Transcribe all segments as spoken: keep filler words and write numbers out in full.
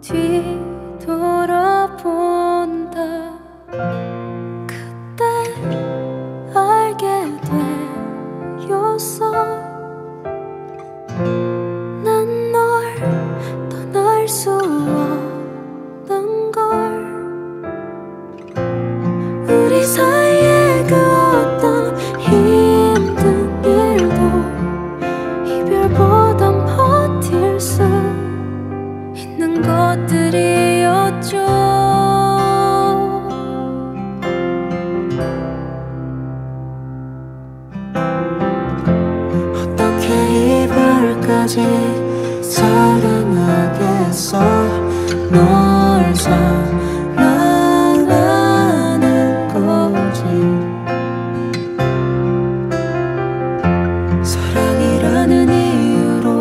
뒤돌아본다. 그때 알게 되었어. 난 널 떠날 수 없는 걸. 우리 사이에 그 어떤 힘든 일도 이별보단 버틸 수 있는 것들이었죠. 사랑하겠어. 널 사랑하는 거지. 사랑이라는 이유로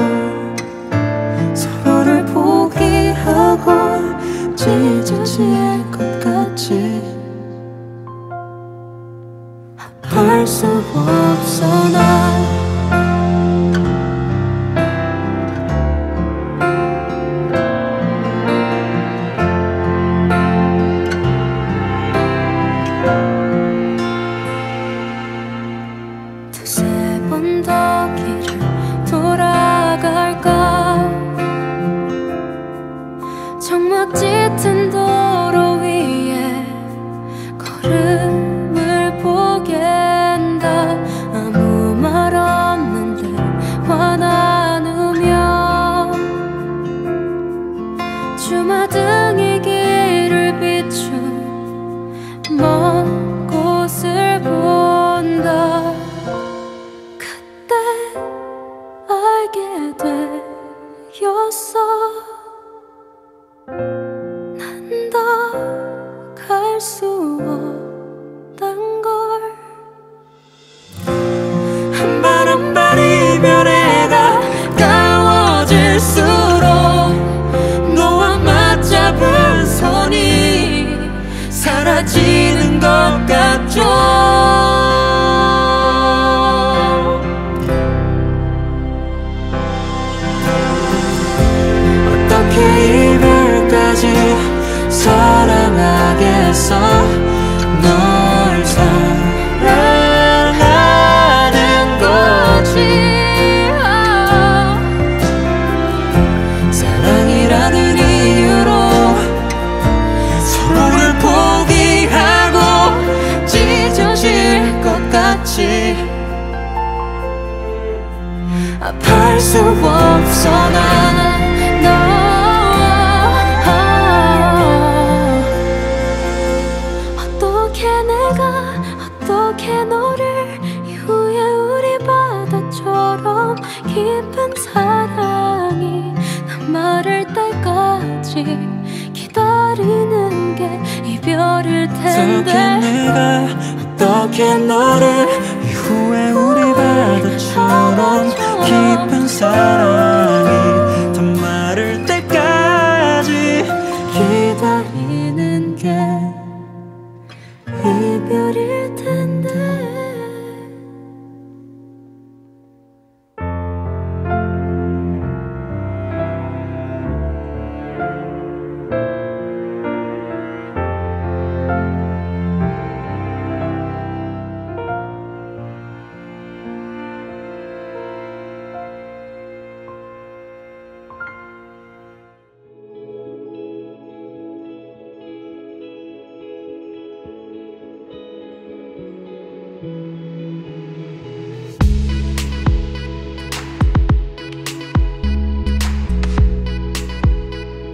서로를 포기하고 찢어질 것 같이 아플 수 없어 난. 짙은 도로 위에 걸음을 보겐다. 아무 말 없는 대화 나누며 주마등이 길을 비춘 먼 곳을 본다. 그때 알게 되었어. 할 수 없단 걸. 한 발 한 발 이별에 가까워질수록 너와 맞잡은 손이 사라지는 것 같죠. 어떻게 이별까지 사랑하겠어. 널 사랑하는 거지. 사랑이라는 이유로 서로를 포기하고 찢어질 것 같이 아플 수 없어 난. 어떻게 너를 이후에 우리 바다처럼 깊은 사랑이 마를 때까지 기다리는 게 이별일 텐데. 어떻게 내가 어떻게 너를 이후에 우리 바다처럼 깊은 사랑